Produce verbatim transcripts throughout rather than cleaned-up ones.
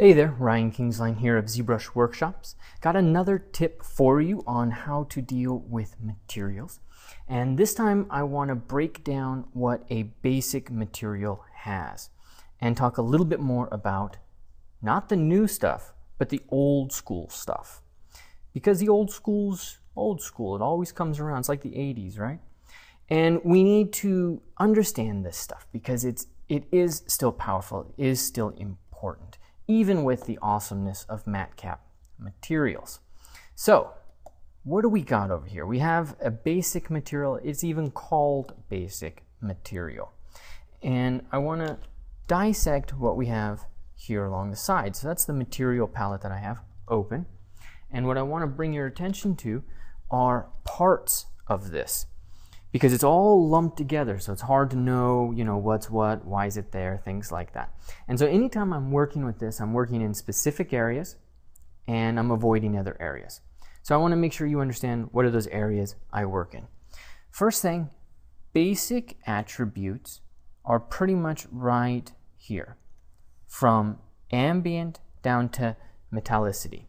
Hey there, Ryan Kingsline here of ZBrush Workshops. Got another tip for you on how to deal with materials. And this time I want to break down what a basic material has and talk a little bit more about not the new stuff, but the old school stuff. Because the old school's old school, it always comes around. It's like the eighties, right? And we need to understand this stuff because it's, it is still powerful, it is still important, even with the awesomeness of matcap materials. So what do we got over here? We have a basic material. It's even called basic material. And I want to dissect what we have here along the side. So that's the material palette that I have open. And what I want to bring your attention to are parts of this, because it's all lumped together, so it's hard to know, you know, what's what, why is it there, things like that. And so anytime I'm working with this, I'm working in specific areas and I'm avoiding other areas. So I want to make sure you understand what are those areas I work in. First thing, basic attributes are pretty much right here, from ambient down to metallicity.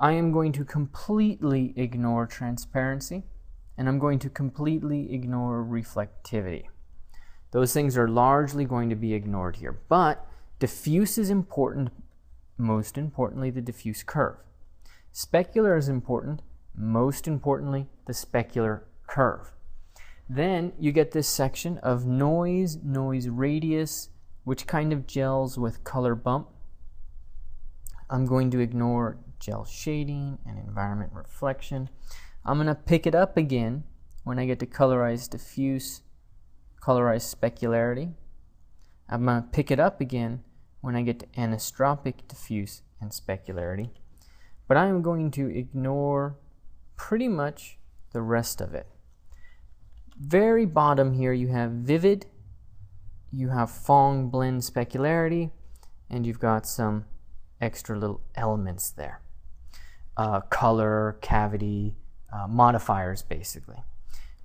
I am going to completely ignore transparency, and I'm going to completely ignore reflectivity. Those things are largely going to be ignored here, but diffuse is important, most importantly the diffuse curve. Specular is important, most importantly the specular curve. Then you get this section of noise, noise radius, which kind of gels with color bump. I'm going to ignore gel shading and environment reflection. I'm going to pick it up again when I get to colorized diffuse, colorized specularity. I'm going to pick it up again when I get to anisotropic diffuse and specularity. But I'm going to ignore pretty much the rest of it. Very bottom here you have vivid, you have Fong blend specularity, and you've got some extra little elements there. Uh, color, cavity, Uh, modifiers basically.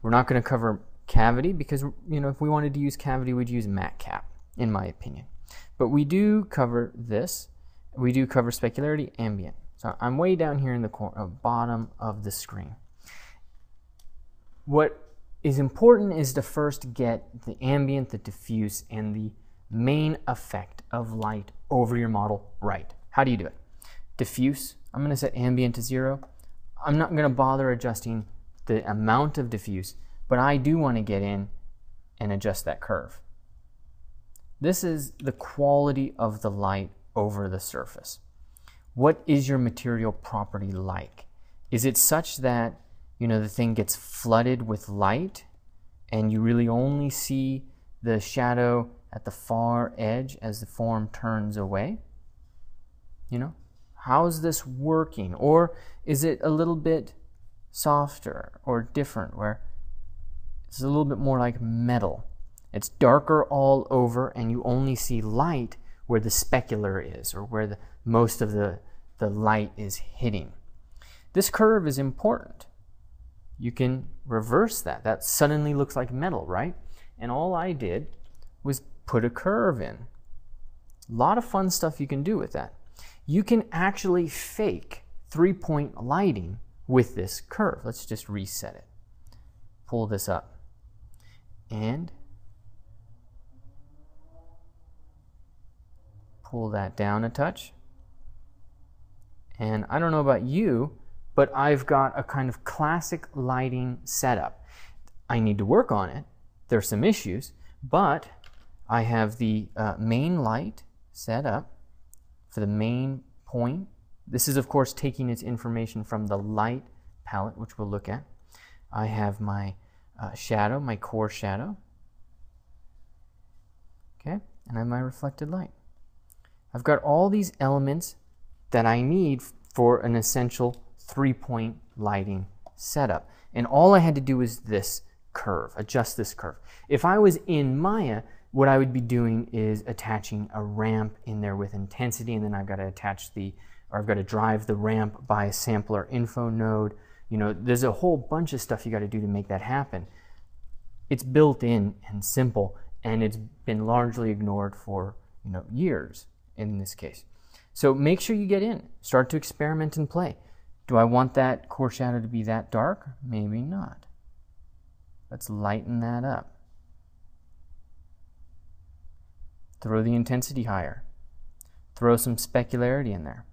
We're not going to cover cavity because, you know, if we wanted to use cavity we'd use matcap in my opinion. But we do cover this. We do cover specularity, ambient. So I'm way down here in the corner, bottom of the screen. What is important is to first get the ambient, the diffuse, and the main effect of light over your model right. How do you do it? Diffuse, I'm going to set ambient to zero. I'm not going to bother adjusting the amount of diffuse, but I do want to get in and adjust that curve. This is the quality of the light over the surface. What is your material property like? Is it such that, you know, the thing gets flooded with light and you really only see the shadow at the far edge as the form turns away? You know? How's this working? Or is it a little bit softer or different, where it's a little bit more like metal? It's darker all over and you only see light where the specular is, or where the most of the, the light is hitting. This curve is important. You can reverse that. That suddenly looks like metal, right? And all I did was put a curve in. A lot of fun stuff you can do with that. You can actually fake three-point lighting with this curve. Let's just reset it. Pull this up. And pull that down a touch. And I don't know about you, but I've got a kind of classic lighting setup. I need to work on it. There's some issues, but I have the uh, main light set up for the main point. This is of course taking its information from the light palette, which we'll look at. I have my uh, shadow, my core shadow, okay, and I have my reflected light. I've got all these elements that I need for an essential three-point lighting setup, and all I had to do was this curve, adjust this curve. If I was in Maya, what I would be doing is attaching a ramp in there with intensity, and then I've got to attach the, or I've got to drive the ramp by a sampler info node. You know, there's a whole bunch of stuff you got to do to make that happen. It's built in and simple, and it's been largely ignored for, you know, years in this case. So make sure you get in. Start to experiment and play. Do I want that core shadow to be that dark? Maybe not. Let's lighten that up. Throw the intensity higher. Throw some specularity in there.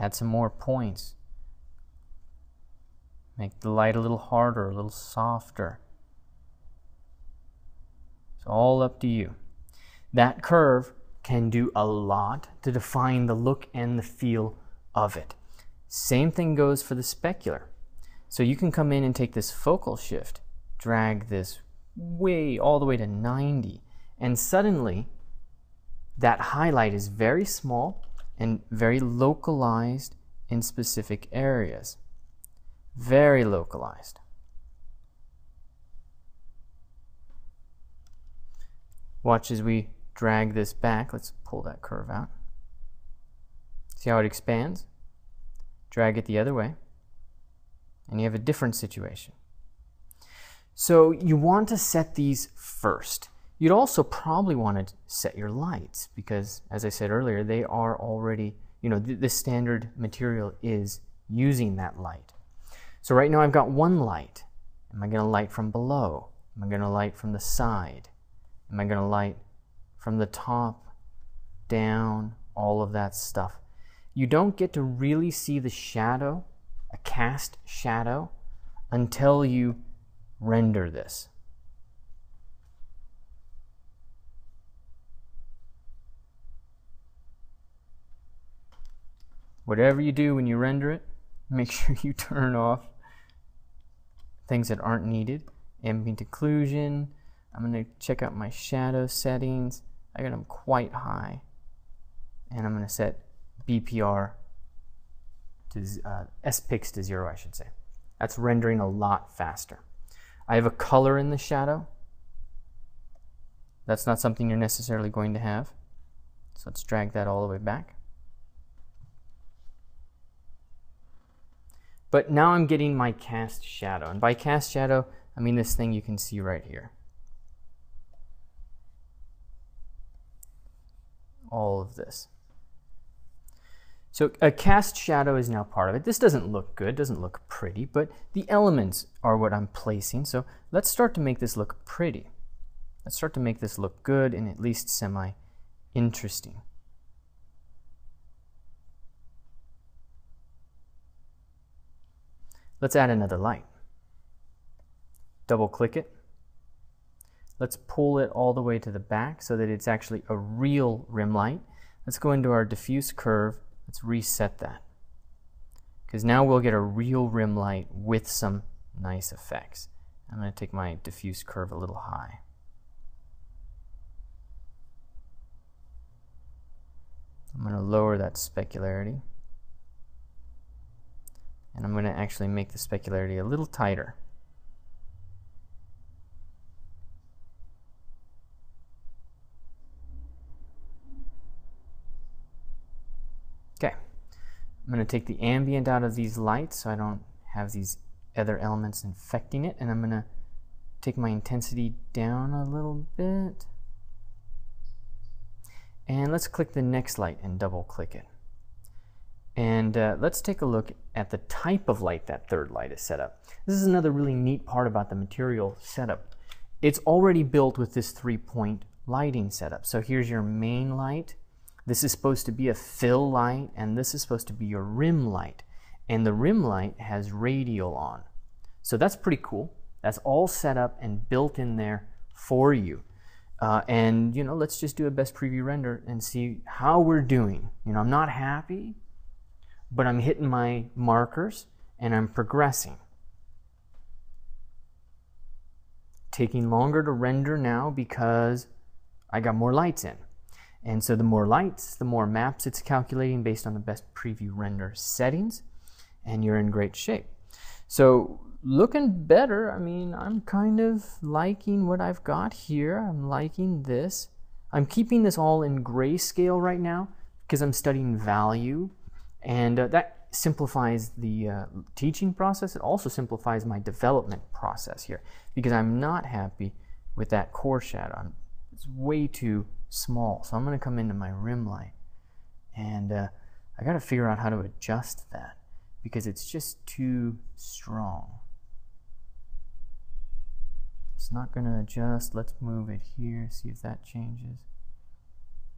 Add some more points. Make the light a little harder, a little softer. It's all up to you. That curve can do a lot to define the look and the feel of it. Same thing goes for the specular. So you can come in and take this focal shift, drag this way all the way to ninety, and suddenly that highlight is very small and very localized in specific areas. Very localized. Watch as we drag this back. Let's pull that curve out. See how it expands? Drag it the other way, and you have a different situation. So you want to set these first. You'd also probably want to set your lights because, as I said earlier, they are already, you know, the, the standard material is using that light. So right now I've got one light. Am I going to light from below? Am I going to light from the side? Am I going to light from the top, down, all of that stuff? You don't get to really see the shadow, a cast shadow, until you render this. Whatever you do when you render it, make sure you turn off things that aren't needed. Ambient occlusion. I'm going to check out my shadow settings. I got them quite high. And I'm going to set B P R to uh, S Pix to zero, I should say. That's rendering a lot faster. I have a color in the shadow. That's not something you're necessarily going to have. So let's drag that all the way back. But now I'm getting my cast shadow. And by cast shadow, I mean this thing you can see right here. All of this. So a cast shadow is now part of it. This doesn't look good, doesn't look pretty, but the elements are what I'm placing. So let's start to make this look pretty. Let's start to make this look good and at least semi-interesting. Let's add another light. Double click it. Let's pull it all the way to the back so that it's actually a real rim light. Let's go into our diffuse curve. Let's reset that. Because now we'll get a real rim light with some nice effects. I'm going to take my diffuse curve a little high. I'm going to lower that specularity. And I'm going to actually make the specularity a little tighter. Okay, I'm going to take the ambient out of these lights so I don't have these other elements infecting it, and I'm going to take my intensity down a little bit. And let's click the next light and double click it. And uh, let's take a look at the type of light that third light is set up. This is another really neat part about the material setup. It's already built with this three-point lighting setup. So here's your main light. This is supposed to be a fill light, and this is supposed to be your rim light. And the rim light has radial on. So that's pretty cool. That's all set up and built in there for you. Uh, and, you know, let's just do a best preview render and see how we're doing. You know, I'm not happy, but I'm hitting my markers and I'm progressing. Taking longer to render now because I got more lights in. And so the more lights, the more maps it's calculating based on the best preview render settings, and you're in great shape. So looking better. I mean, I'm kind of liking what I've got here. I'm liking this. I'm keeping this all in grayscale right now because I'm studying value. And uh, that simplifies the uh, teaching process. It also simplifies my development process here, because I'm not happy with that core shadow. It's way too small. So I'm going to come into my rim light, and uh, I got to figure out how to adjust that, because it's just too strong. It's not going to adjust. Let's move it here, see if that changes.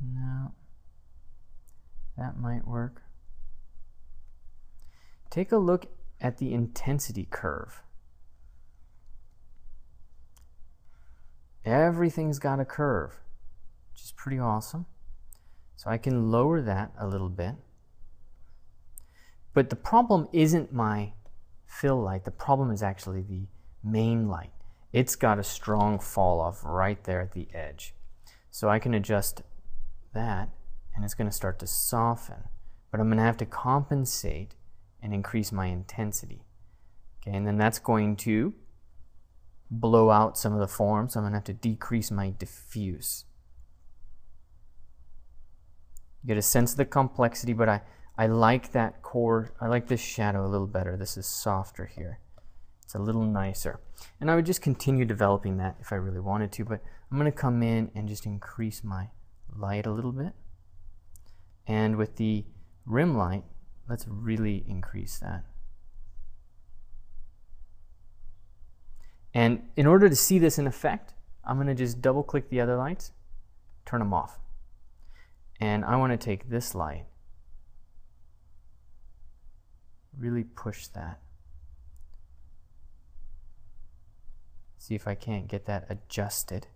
No, that might work. Take a look at the intensity curve. Everything's got a curve, which is pretty awesome. So I can lower that a little bit. But the problem isn't my fill light. The problem is actually the main light. It's got a strong fall off right there at the edge. So I can adjust that, and it's going to start to soften. But I'm going to have to compensate and increase my intensity. Okay, and then that's going to blow out some of the form, so I'm going to have to decrease my diffuse. You get a sense of the complexity, but I, I like that core, I like this shadow a little better. This is softer here. It's a little nicer. And I would just continue developing that if I really wanted to, but I'm going to come in and just increase my light a little bit. And with the rim light, let's really increase that. And in order to see this in effect, I'm going to just double click the other lights, turn them off. And I want to take this light, really push that. See if I can't get that adjusted.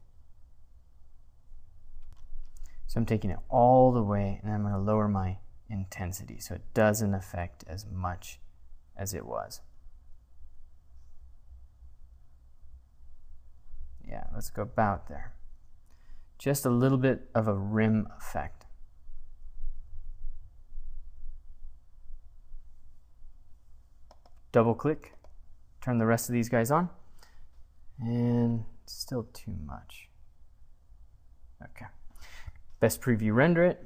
So I'm taking it all the way, and I'm going to lower my intensity so it doesn't affect as much as it was. Yeah, let's go about there. Just a little bit of a rim effect. Double click, turn the rest of these guys on, and still too much. Okay. Best preview, render it.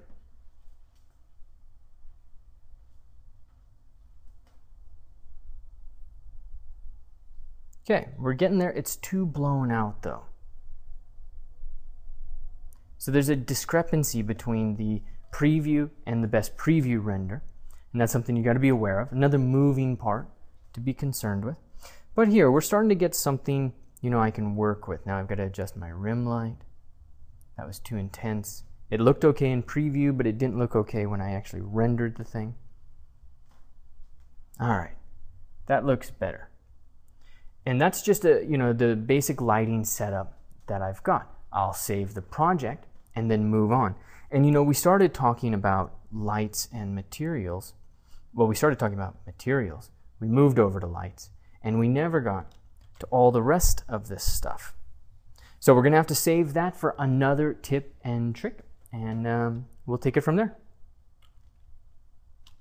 Okay, we're getting there. It's too blown out though. So there's a discrepancy between the preview and the best preview render, and that's something you got to be aware of. Another moving part to be concerned with. But here, we're starting to get something, you know, I can work with. Now I've got to adjust my rim light. That was too intense. It looked okay in preview, but it didn't look okay when I actually rendered the thing. All right, that looks better. And that's just a, you know, the basic lighting setup that I've got. I'll save the project and then move on. And you know, we started talking about lights and materials. Well, we started talking about materials. We moved over to lights, and we never got to all the rest of this stuff. So we're gonna have to save that for another tip and trick, and um, we'll take it from there.